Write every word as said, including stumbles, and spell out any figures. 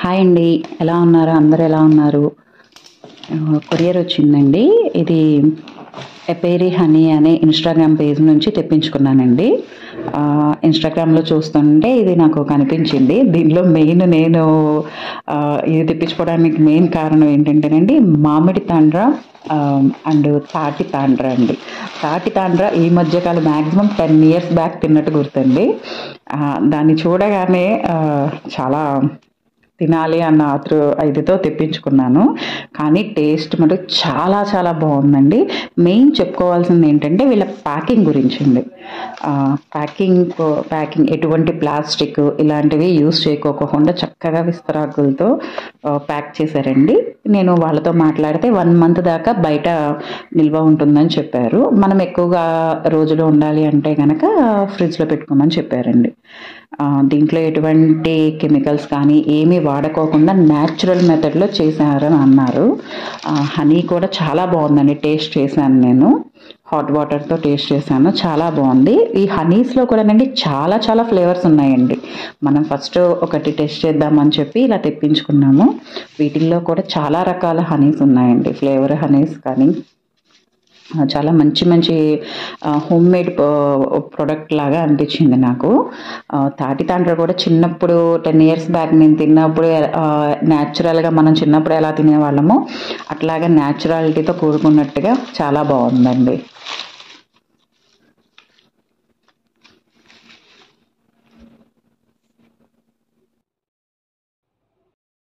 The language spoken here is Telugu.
హాయ్ అండి, ఎలా ఉన్నారు? అందరు ఎలా ఉన్నారు? కొరియర్ వచ్చిందండి. ఇది ఎపేరీ హనీ అనే ఇన్స్టాగ్రామ్ పేజ్ నుంచి తెప్పించుకున్నానండి. ఇన్స్టాగ్రామ్లో చూస్తుంటే ఇది నాకు కనిపించింది. దీనిలో మెయిన్ నేను ఇది తెప్పించుకోవడానికి మెయిన్ కారణం ఏంటంటేనండి, మామిడి తాండ్ర అండ్ తాటి తాండ్ర అండి. తాటి తాండ్ర ఈ మధ్యకాలం మ్యాక్సిమం టెన్ ఇయర్స్ బ్యాక్ తిన్నట్టు గుర్తుంది. దాన్ని చూడగానే చాలా తినాలి అన్న ఆత్రు ఇదితో తెప్పించుకున్నాను. కానీ టేస్ట్ మటుకు చాలా చాలా బాగుందండి. మెయిన్ చెప్పుకోవాల్సింది ఏంటంటే వీళ్ళ ప్యాకింగ్ గురించింది. ప్యాకింగ్ ప్యాకింగ్ ఎటువంటి ప్లాస్టిక్ ఇలాంటివి యూజ్ చేయకోకుండా చక్కగా విస్తరాకులతో ప్యాక్ చేశారండి. నేను వాళ్ళతో మాట్లాడితే వన్ మంత్ దాకా బయట నిల్వ ఉంటుందని చెప్పారు. మనం ఎక్కువగా రోజులు ఉండాలి అంటే కనుక ఫ్రిడ్జ్లో పెట్టుకోమని చెప్పారండి. దీంట్లో ఎటువంటి కెమికల్స్ కానీ ఏమీ వాడకోకుండా న్యాచురల్ మెథడ్లో చేశారని అన్నారు. హనీ కూడా చాలా బాగుందండి. టేస్ట్ చేశాను నేను, హాట్ వాటర్తో టేస్ట్ చేశాను, చాలా బాగుంది. ఈ హనీస్లో కూడానండి చాలా చాలా ఫ్లేవర్స్ ఉన్నాయండి. మనం ఫస్ట్ ఒకటి టెస్ట్ చేద్దామని చెప్పి ఇలా తెప్పించుకున్నాము. వీటిల్లో కూడా చాలా రకాల హనీస్ ఉన్నాయండి, ఫ్లేవర్ హనీస్. కానీ చాలా మంచి మంచి హోమ్ మేడ్ ప్రోడక్ట్ లాగా అనిపించింది నాకు. తాటి తాండ్ర కూడా చిన్నప్పుడు టెన్ ఇయర్స్ బ్యాక్ నేను తిన్నప్పుడు న్యాచురల్గా మనం చిన్నప్పుడు ఎలా తినేవాళ్ళమో అట్లాగే న్యాచురాలిటీతో కూడుకున్నట్టుగా చాలా బాగుందండి.